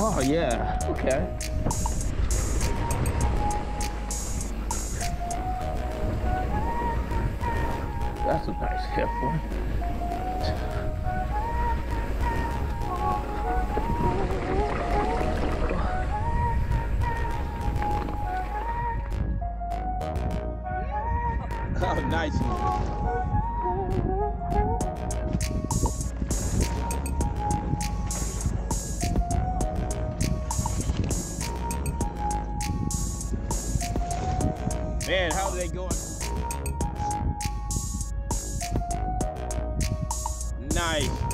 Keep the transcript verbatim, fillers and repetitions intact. Oh, yeah. Okay. That's a nice hip one. Oh, nice one. Man, how are they going? Nice.